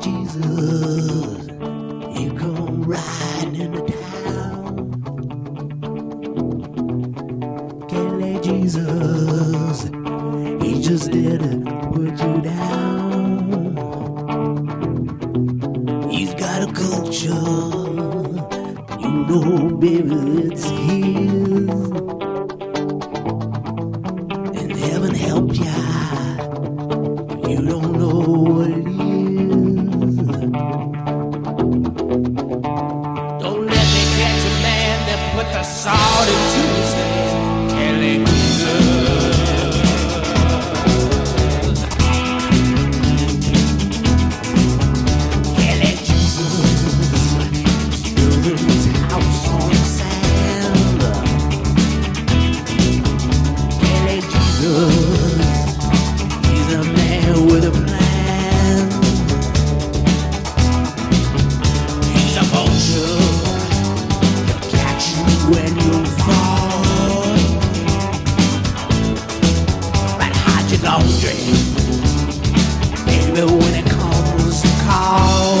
Jesus, you come riding into town. Can't let Jesus, he just didn't put you down. He's got a culture, you know, baby, it's his. And heaven help ya, you don't know what it is. The salt into his hands, can't let Jesus, can't let Jesus build his house on the sand. Can't let Jesus, he's a man with a plan. He's a vulture, when you fall, but hide your laundry, baby, when it comes to call.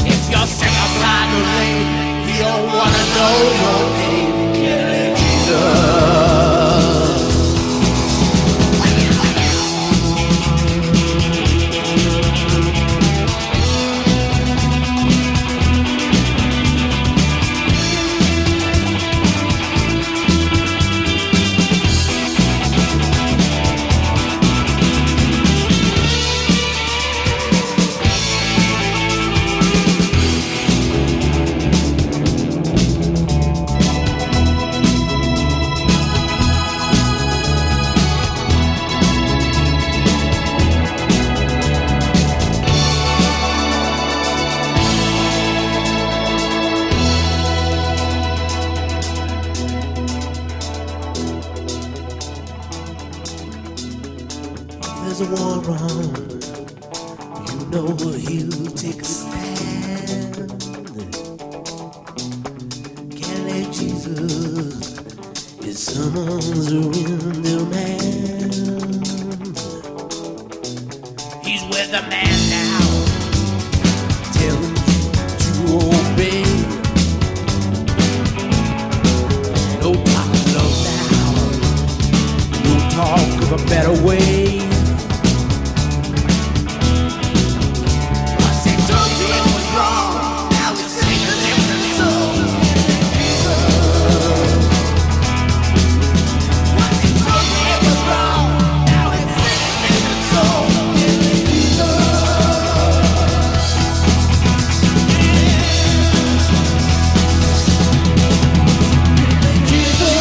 If you're sick of blind or lame, you don't wanna know your name. Can't let Jesus, there's a war on, you know he'll take a stand. Can't let Jesus, his sons are in demand. He's with a man now, telling you to obey. No talk of love now, no talk of a better way. Jesus,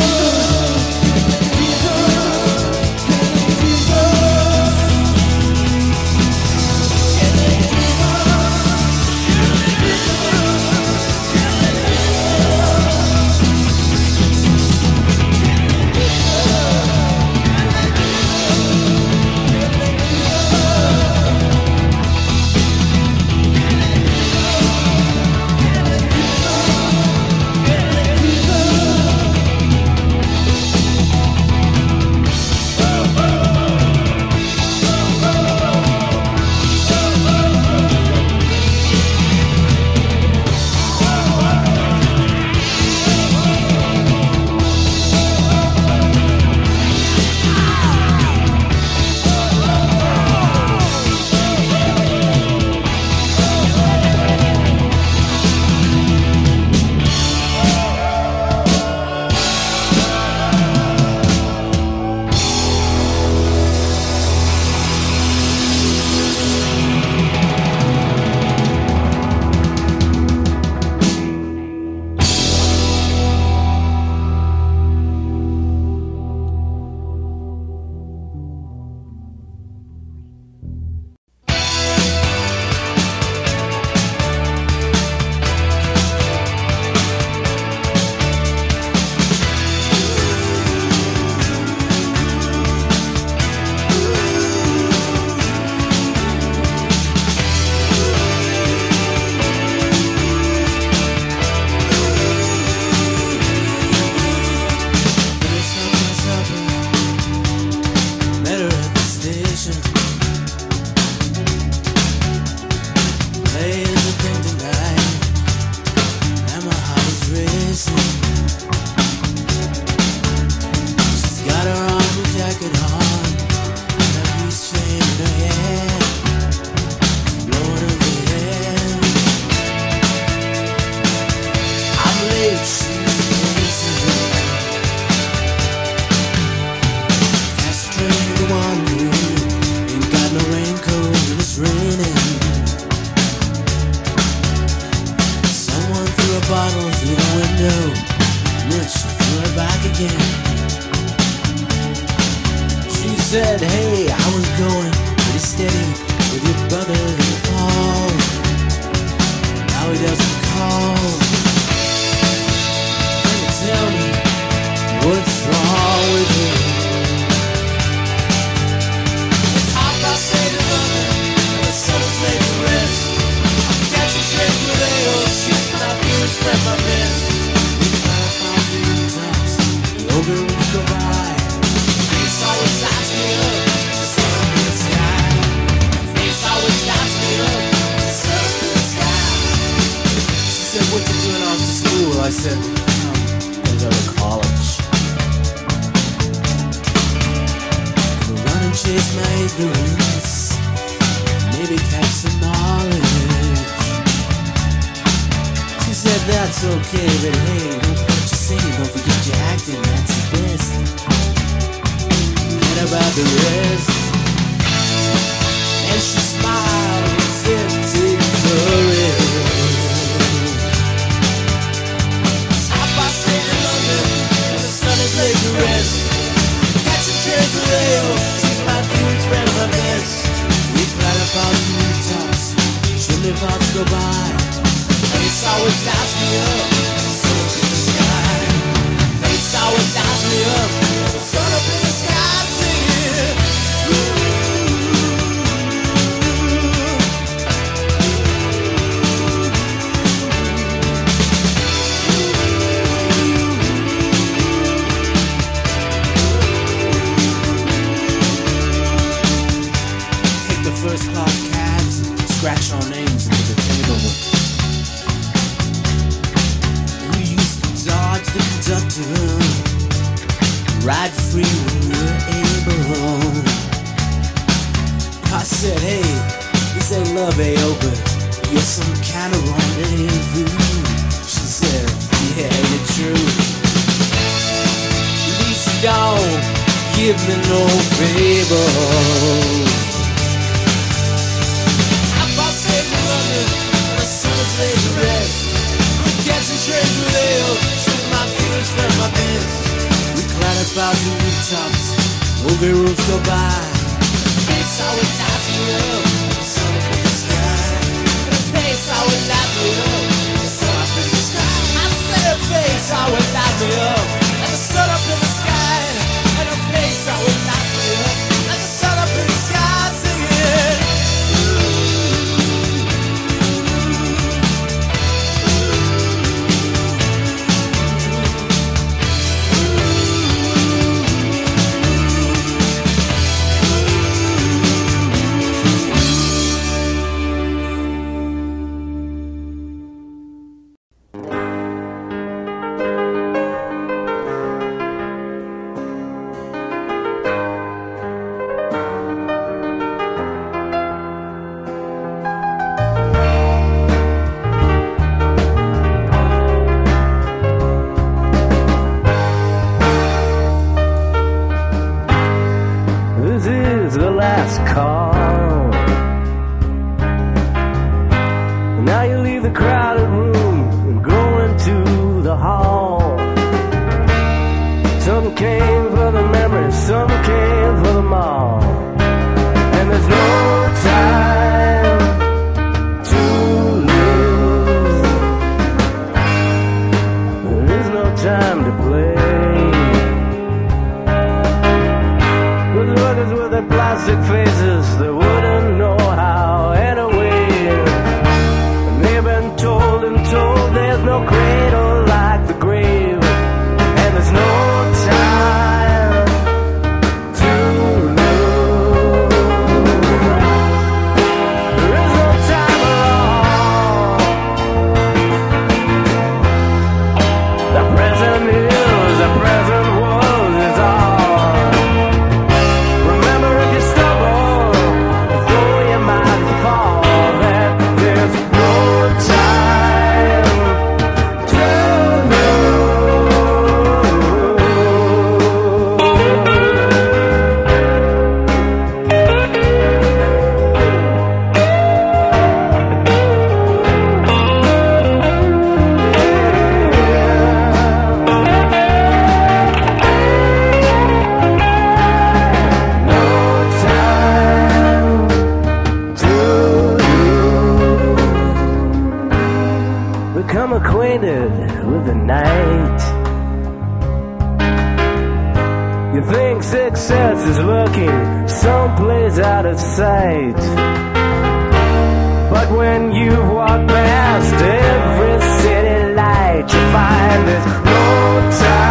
medicine. She's got her arm and jacket on, and a peace chain in her hair, blowing in the air. I believe she's innocent, castrated one dude, ain't got no raincoat and it's raining. Bottle through the window, then she threw her back again. She said, "Hey, I was going pretty steady with your brother in the fall. Now he doesn't call. Can you tell me what's wrong with him?" It's hot past 8 in London, and the sun is laid to rest. I'm catching trains with AOC. Spread my best. We climbed my rooftops, the older weeks go by. Face always lights me up, the sun in the sky. Face always lights me up, the sun in the sky. She said, "What you doing off to school?" I said, "I'm gonna go to college. Gonna run and chase my ignorance, maybe catch some knowledge." Said that's okay, but hey, don't forget your singing, don't forget your acting, that's the best. Forget about the rest. And she smiled and said, "Take the risk." It's 8:30 in London, and the sun is laid to rest. Catching trains with Leo, take my dudes, spread my best. We climb up out the rooftops, chimney pots go by. Face always lights me up, sun up in the sky. Face always lights me up, sun up in the sky, singing. Take the first class cabs, scratch our names into the table. The conductor, ride free when you're able. I said, "Hey, this ain't love, A.O., but you're some kind of rendezvous." She said, "Yeah, you're true. At least you don't give me no favors." I'm about to take London, and the sun is laid to rest. I'm catching trains with A.O. Spread my best. We climb up out the rooftops, over roofs go by. Face always lights me up, the sun up in the sky. Face always lights me up, the sun up in the sky. I said, face always lights me up, and the sun up in the sky. And her face always lights me up, and the sun up in the sky, singing. night. You think success is lurking someplace out of sight, but when you've walked past every city light, you find there's no time.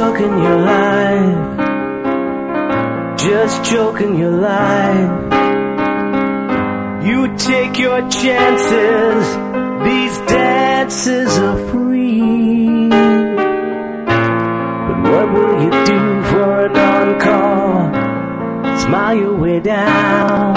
joking your life, just joking your life. You take your chances, these dances are free. But what will you do for an encore? Smile your way down.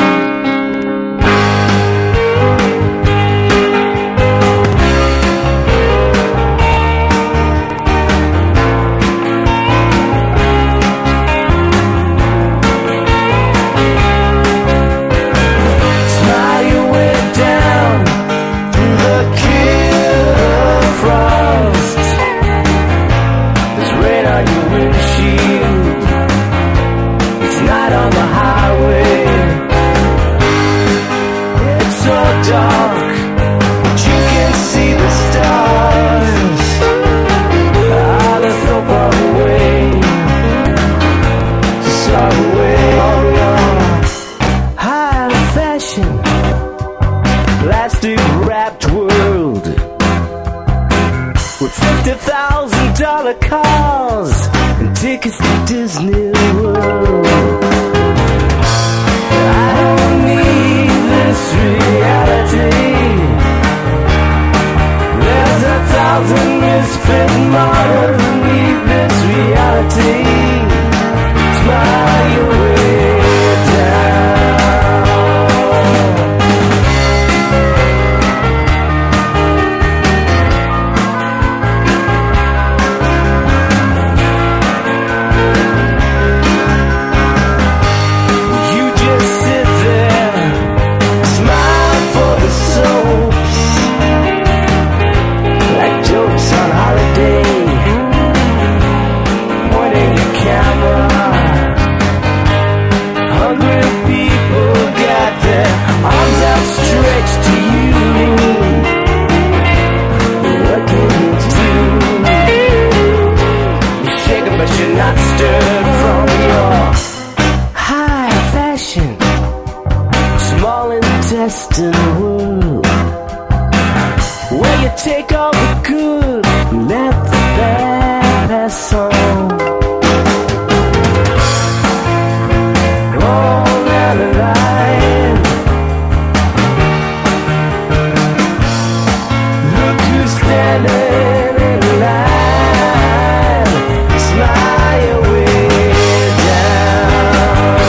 Plastic wrapped world with $50,000 cars and tickets to Disney World. I don't need this reality. There's 1,000 misfit models who need this reality. Smile your way down. Take all the good and let the bad pass on. All that alive. Look who's standing in line. Smile your way down.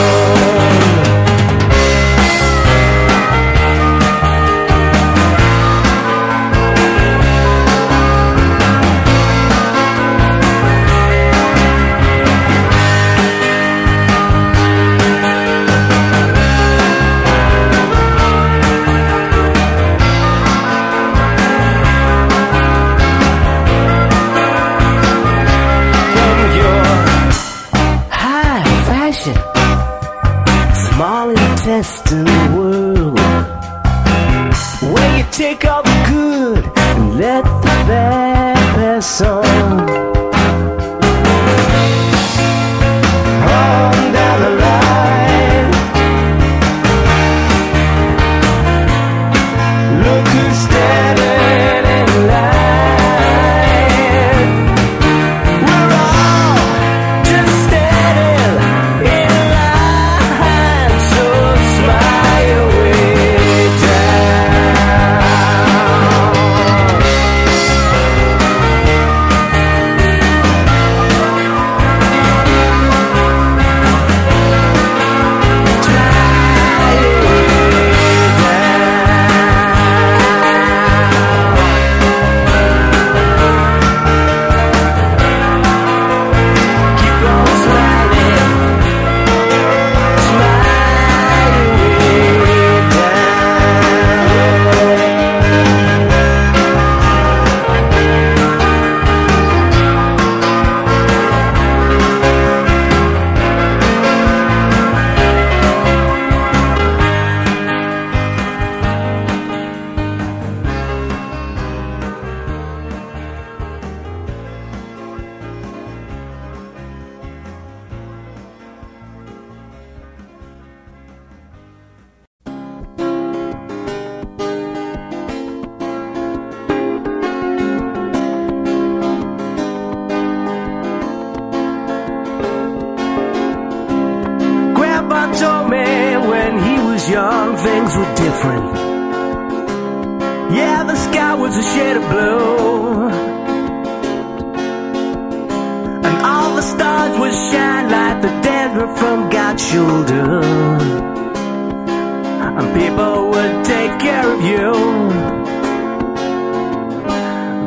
Small intestine world, where you take all the good and let the bad pass on. On down the line, look who's standing in line. We're all just standing in line. Mama told me when he was young things were different. Yeah, the sky was a shade of blue, and all the stars would shine like the dandruff from God's shoulder, and people would take care of you.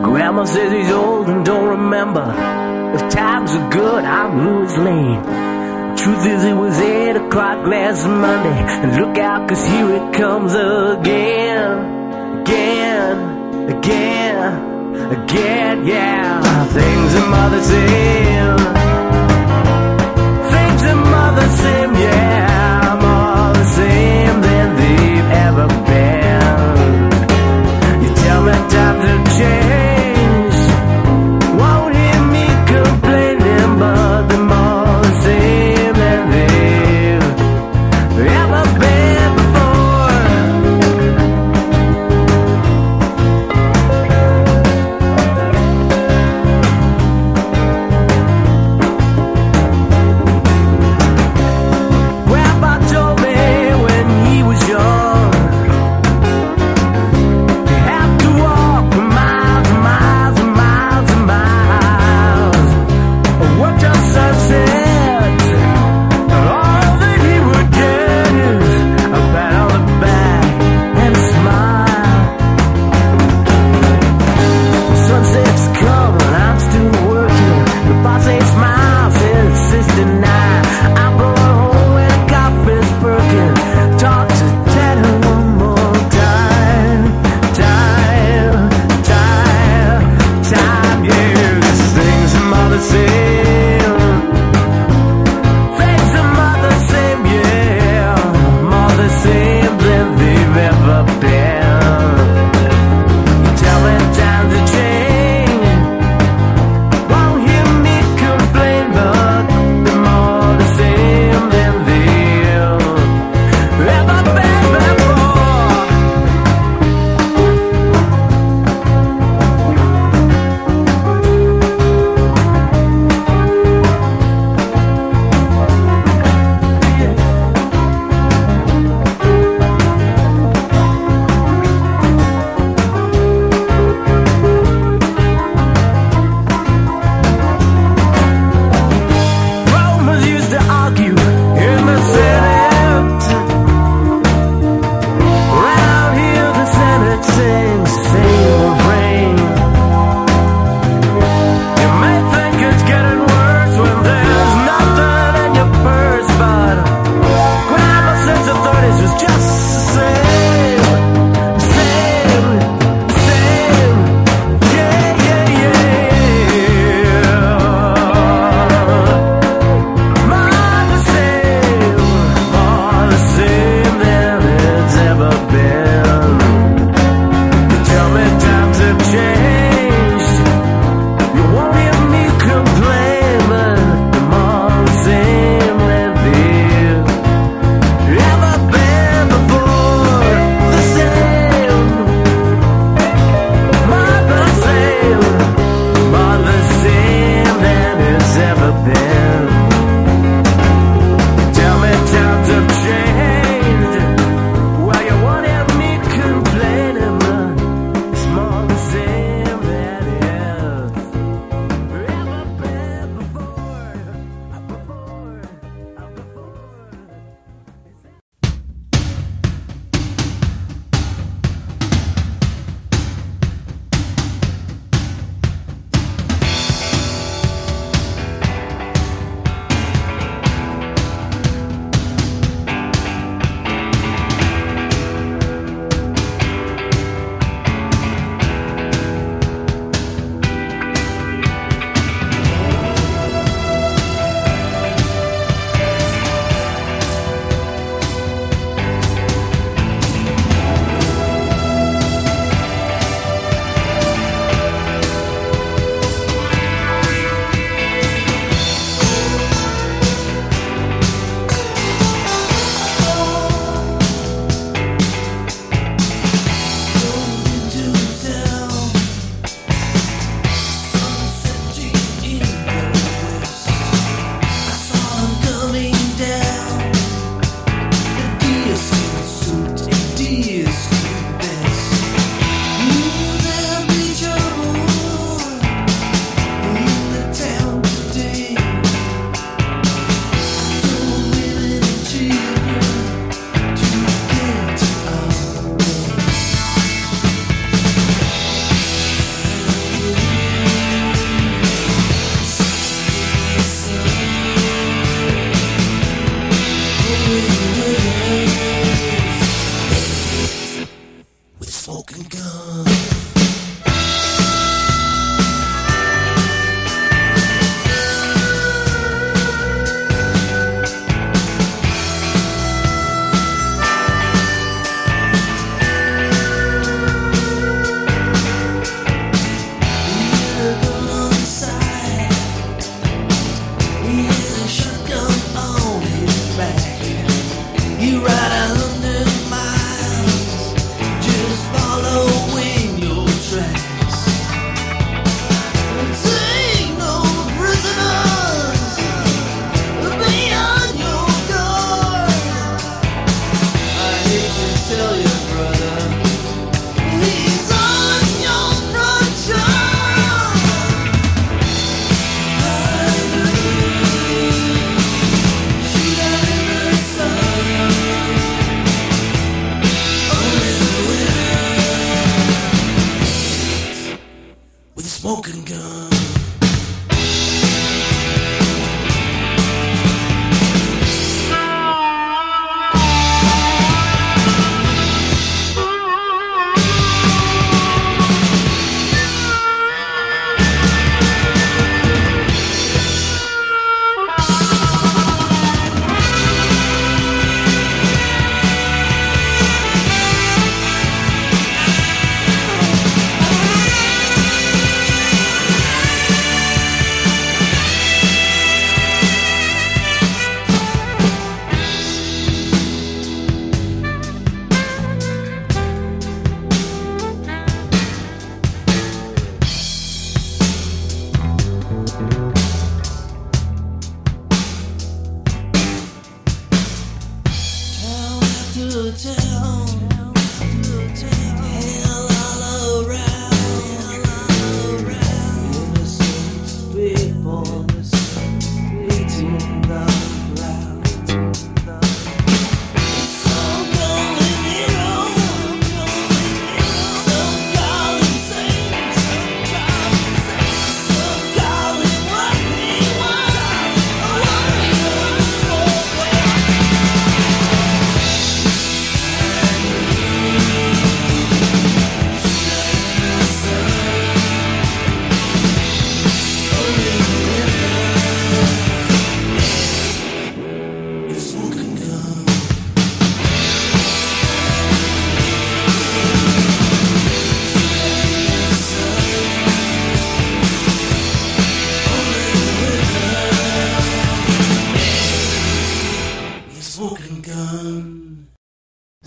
Grandma says he's old and don't remember. If times are good, I'm Louis Lane. Truth is, it was 8 o'clock last Monday, and look out, cause here it comes again, again, again, again, yeah. Things that mother said, things that mother said, yeah, I'm all the same than they've ever been. You tell me times have changed.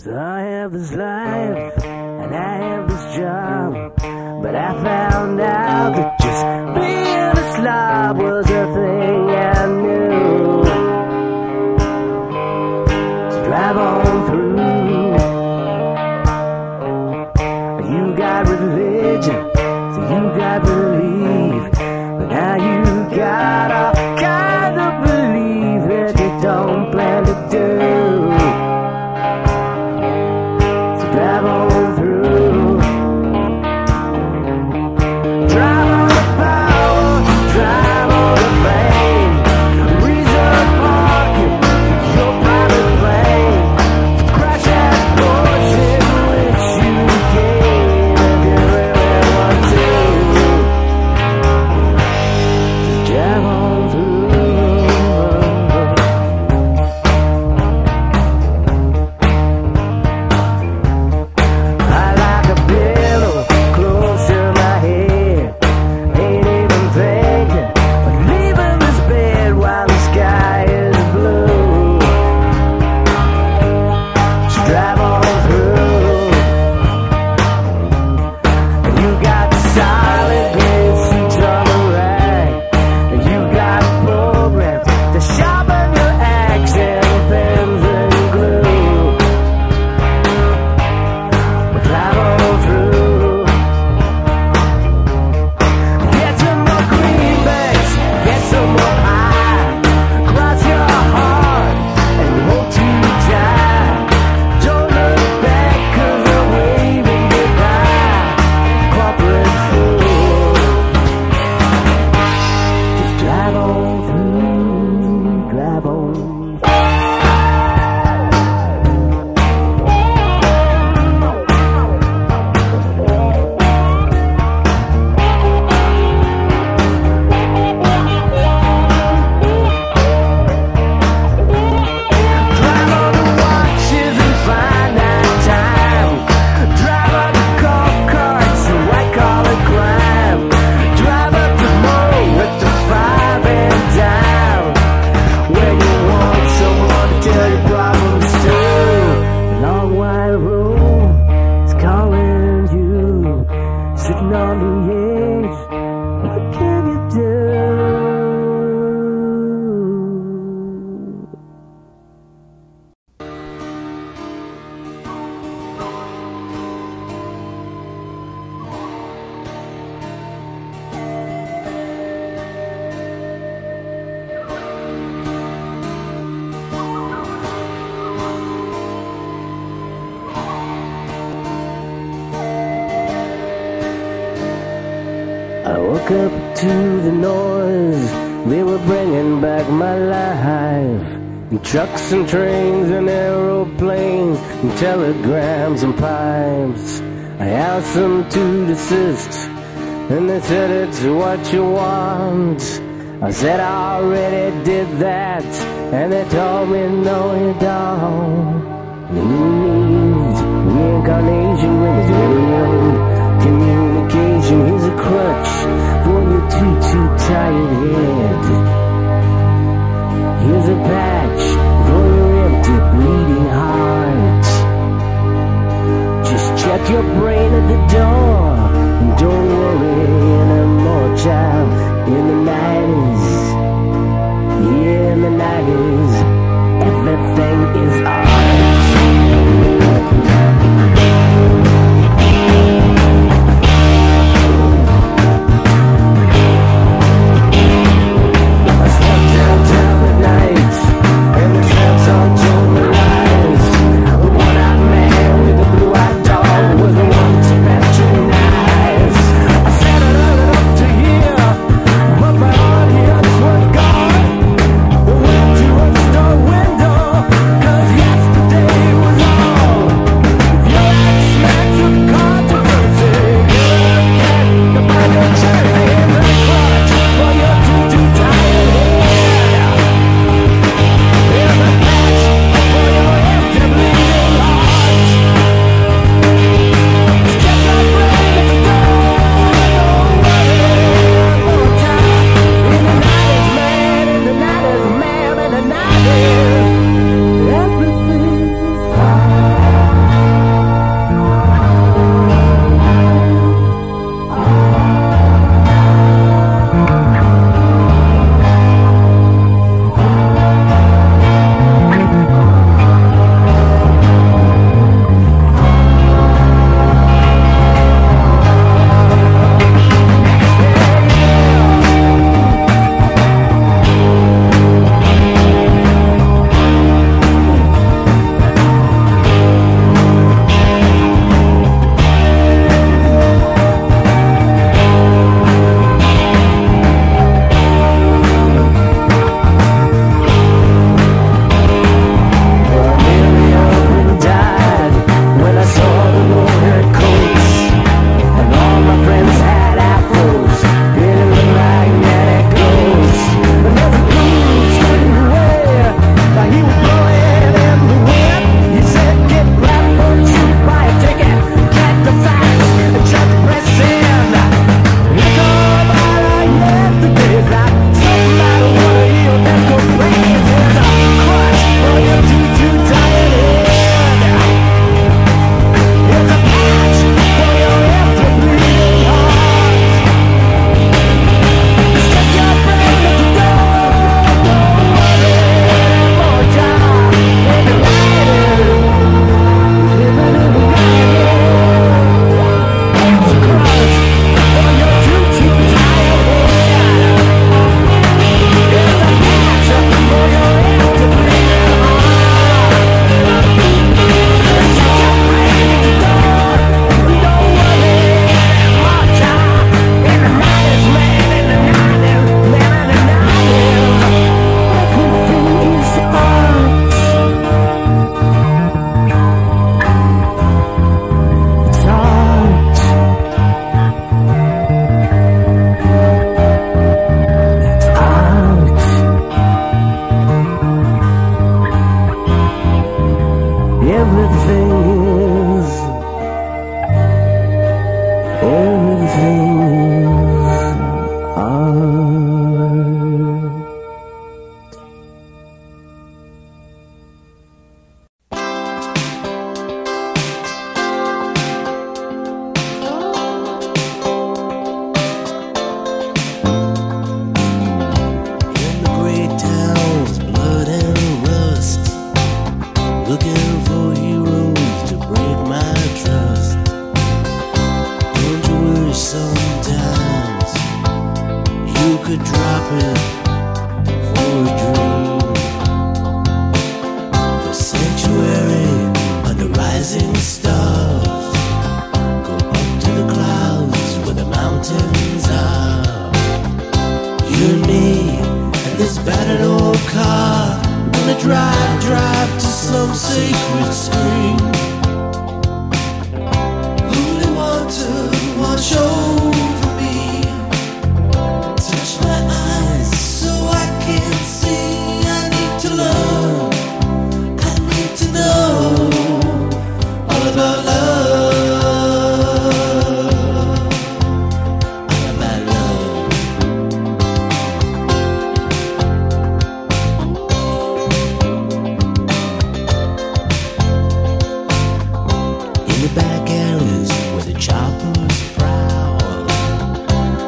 So I have this life, and I have this job, but I found out that just being a slob was a thing I knew. So drive on through. You got religion, so you got belief, but now you got all kinds of belief that you don't plan to do. to the noise. They were bringing back my life. And trucks and trains and aeroplanes and telegrams and pipes. I asked them to desist, and they said it's what you want. I said I already did that, and they told me no you don't. You need reincarnation when it's real. Communication is a crutch for your too tired head. Here's a patch for your empty, bleeding heart. Just check your brain at the door, and don't worry anymore, child. In the 90s, yeah, in the 90s, everything is ours. Stars go up to the clouds where the mountains are. and me and this battered old car. Gonna drive to some sacred spring. Only want to watch over me. Touch my eyes so I can see. I need to love, I need to know all about love. Back alleys where the choppers prowl,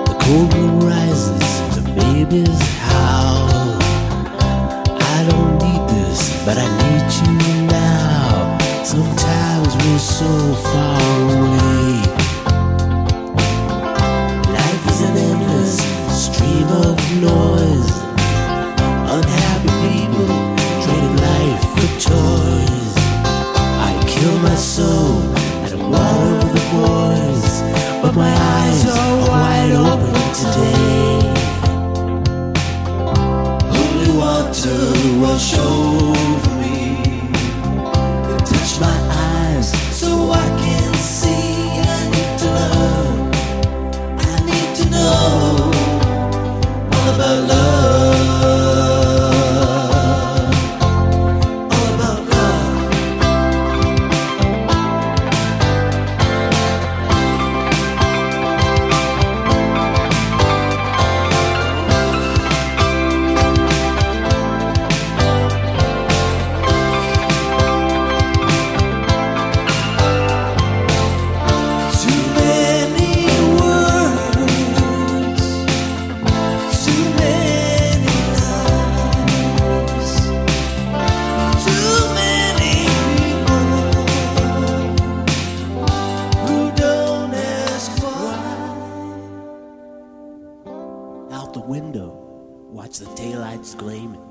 the cold moon rises, the babies howl. I don't need this, but I need you now. Sometimes we're so far away. Life is an endless stream of noise. Unhappy people trading life for toys. I kill my soul, one of the boys, but my eyes are wide open today. Holy water rush over me, touch my eyes so I can see. I need to love, I need to know all about love. Out the window, watch the daylights gleaming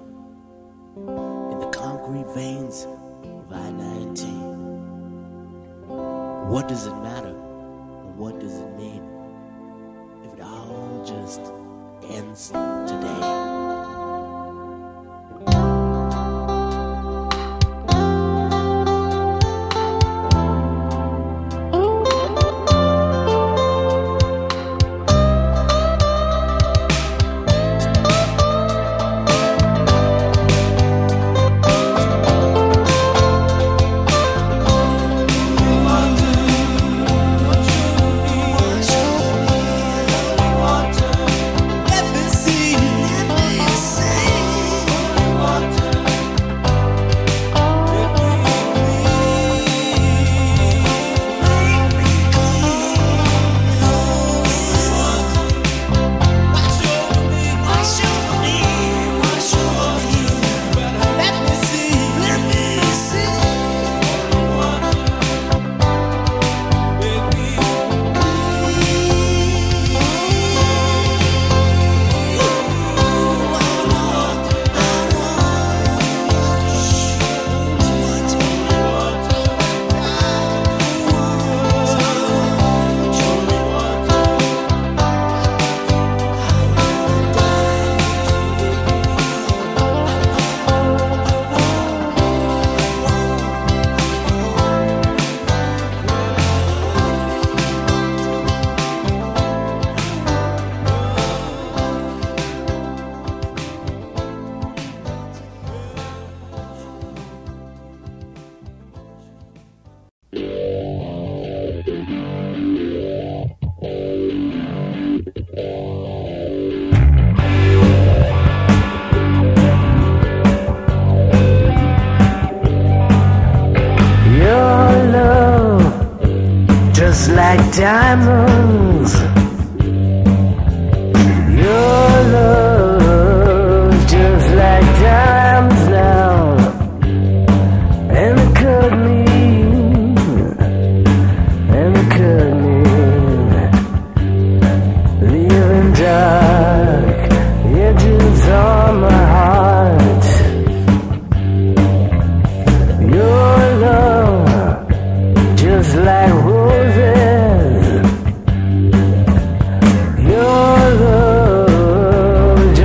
in the concrete veins of I-19. What does it matter, or what does it mean, if it all just ends today? Just like diamonds, your love, just like diamonds now, and it could mean, and it could mean leaving dark edges on my heart. Your love, just like roses, your love,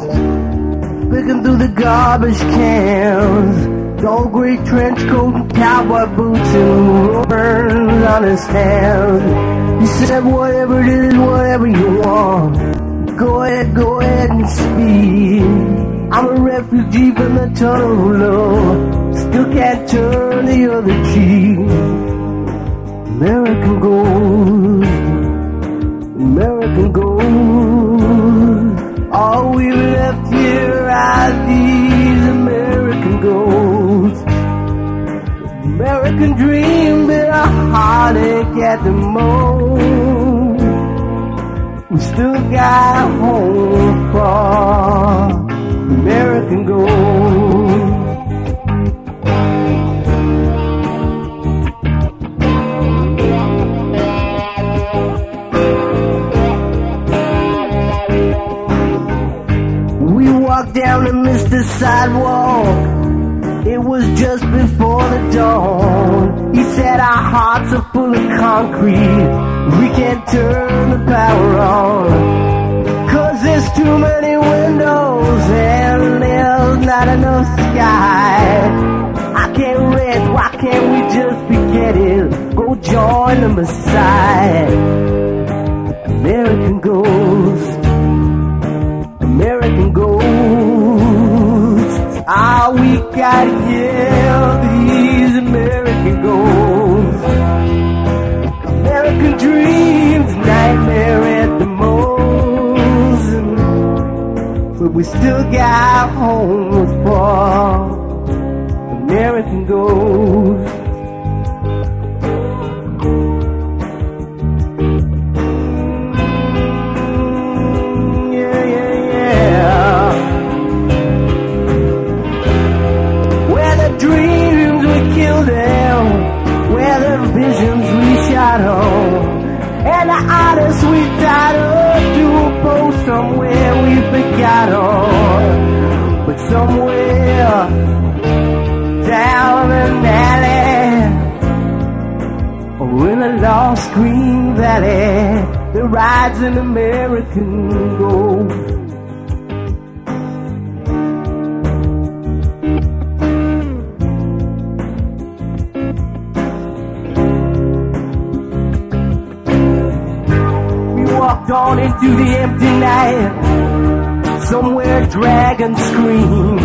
cans, looking through the garbage cans. Old gray trench coat and cowboy boots and rubbers on his hands. He said, whatever it is, whatever you want, go ahead and speak. I'm a refugee from the tunnel below, still can't turn the other cheek. American gold, American gold. All we left here are these American golds. American dream, but a heartache at the moment. We still got a home for American gold. Down and missed the sidewalk, it was just before the dawn. He said our hearts are full of concrete, we can't turn the power on, cause there's too many windows and there's not enough sky. I can't rest, why can't we just forget it? Go join the Messiah. American ghost, American golds. All we got here, these American golds. American dreams, nightmare at the most. But we still got homes for American golds. And the artists we tied up to a post somewhere we forgot all. But somewhere down an alley or in a lost green valley, there rides an American gold. Gone into the empty night, somewhere dragons scream,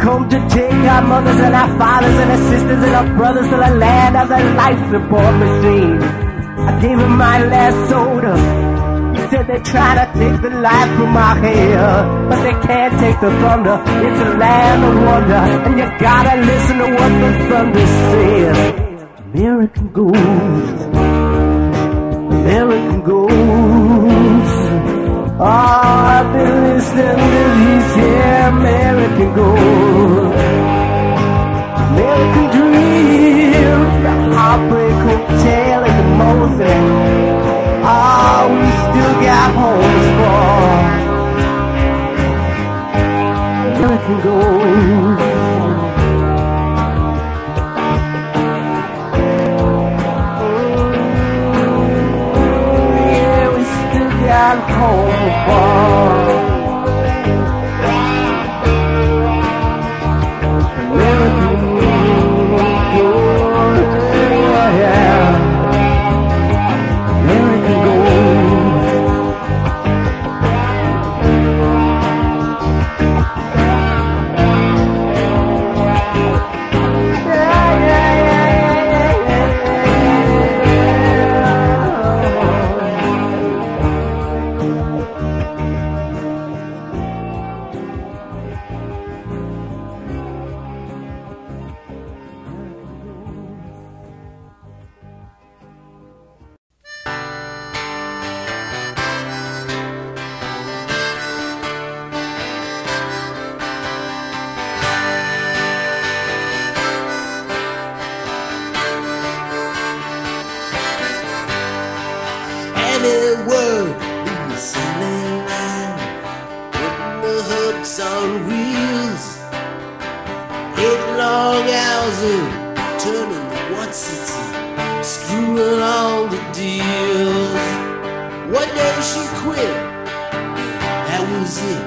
come to take our mothers and our fathers and our sisters and our brothers to the land of the life support machine. I gave him my last soda. He said they try to take the life from our hair, but they can't take the thunder. It's a land of wonder, and you gotta listen to what the thunder says. American gold, American golds. Oh, I've been listening to these here American golds. American dream, the heartbreak hotel at the Molson. Oh, we still got homes for American golds. She quit, that was it.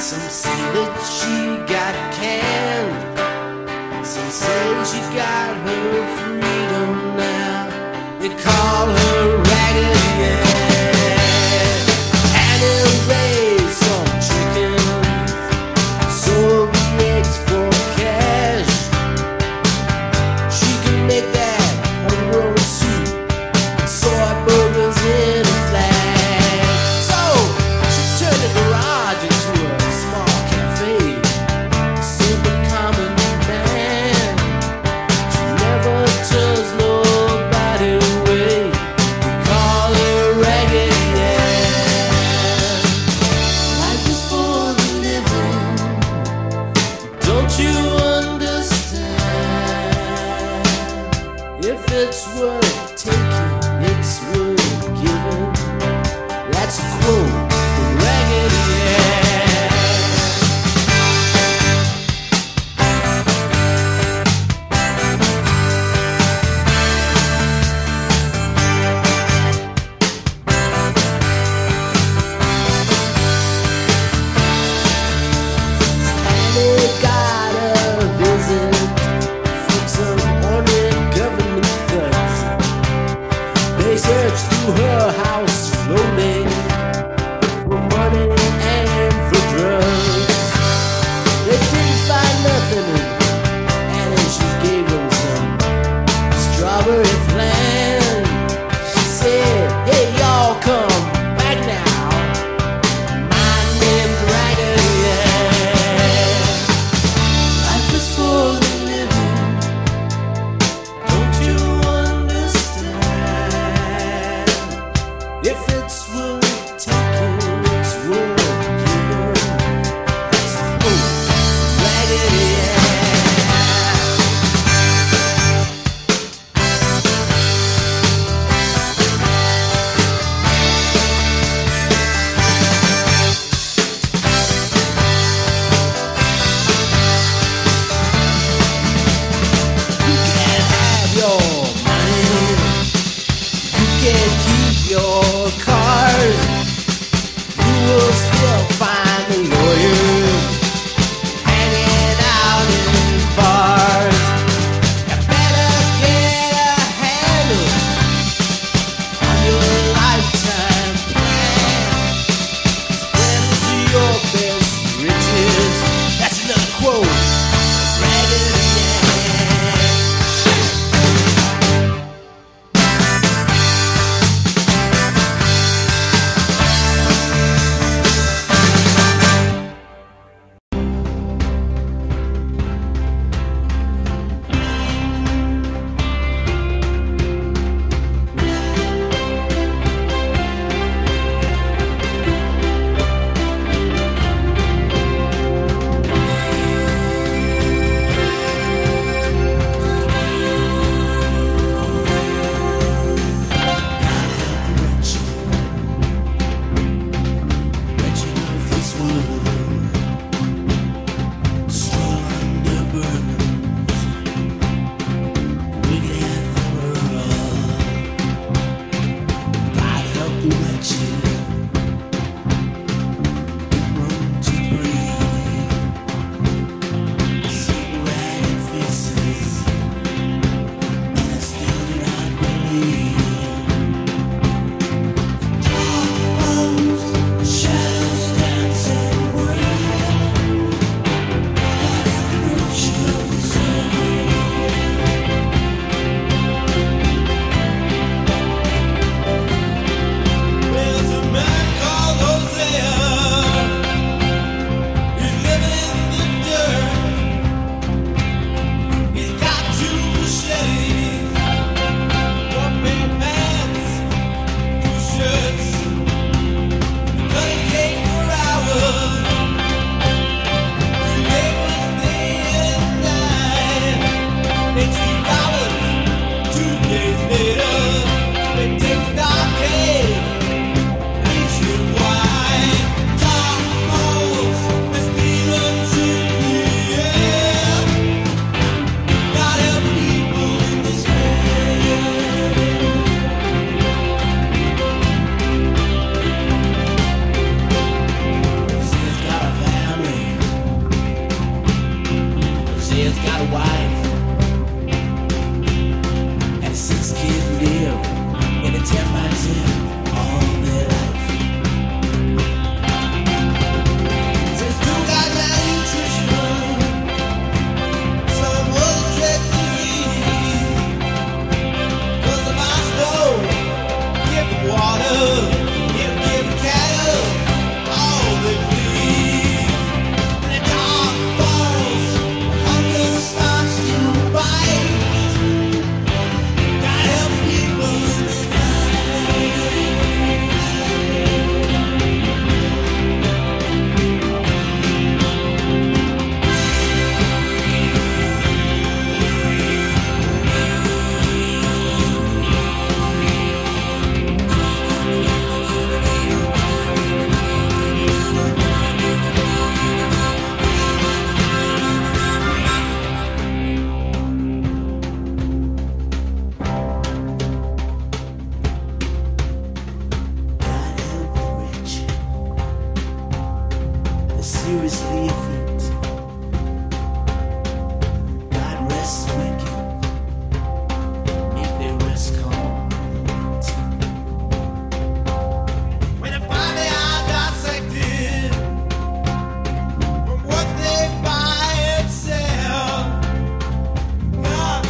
Some say that she got canned. Some say she got her freedom now. They call her Raggedy Ann. Annie raised some chickens, sold the eggs for cash. She could make that her own soup, soy burgers in a flash. So she turned the garage into a if it's worth taking, it's worth giving. That's a quote from Raggedy Ann. man's got a wife and a six-kid meal and a 10-by-10 all their life. Seriously effete. God rests wicked, make their rest calm. When they finally are dissected from what they buy and sell, God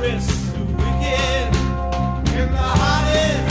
rests the wicked in the hottest.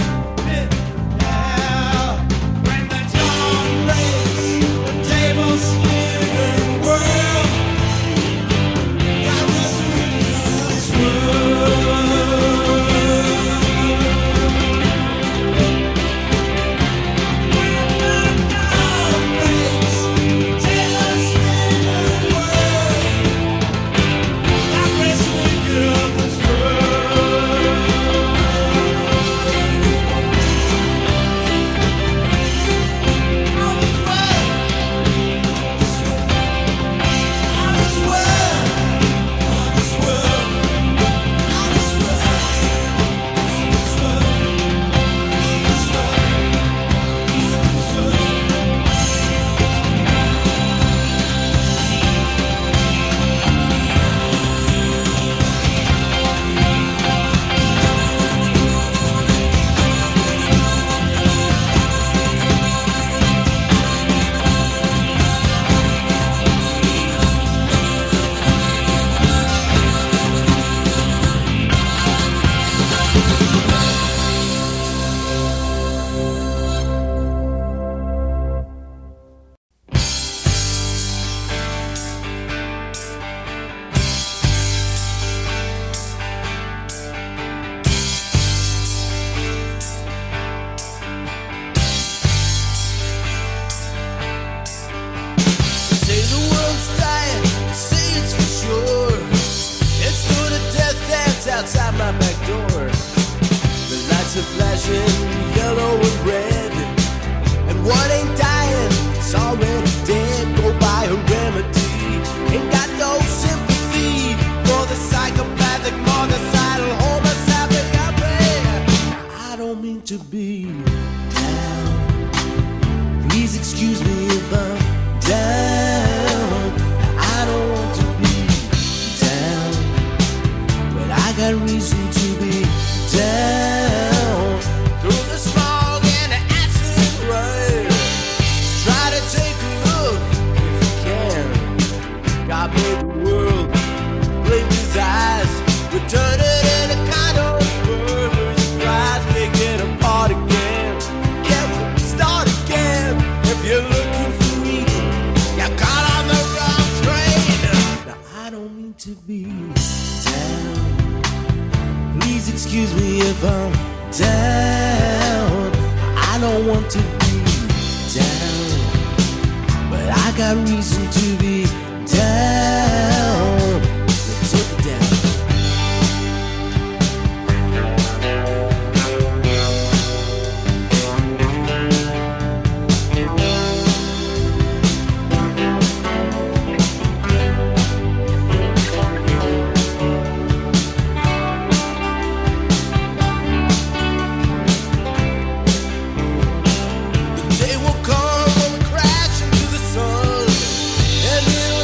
Outside my back door, the lights are flashing yellow and red, and what ain't dying is already dead. Go buy a remedy, ain't got no sympathy for the psychopathic, monocidal, homicidal. I don't mean to be down, please excuse me if I'm down. I don't want to got reason to be down. Through the smog and the acid rain, try to take a look if you can. God made the world, blink his eyes, return it in a kind of murderous prize. Make it apart again, get it, start again. If you're looking for me, you got on the wrong train. Now I don't mean to be down, please excuse me if I'm down. I don't want to be down, but I got reason to be down. Let's take it down. They will come when we crash into the sun, and it'll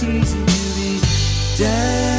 cities and movies.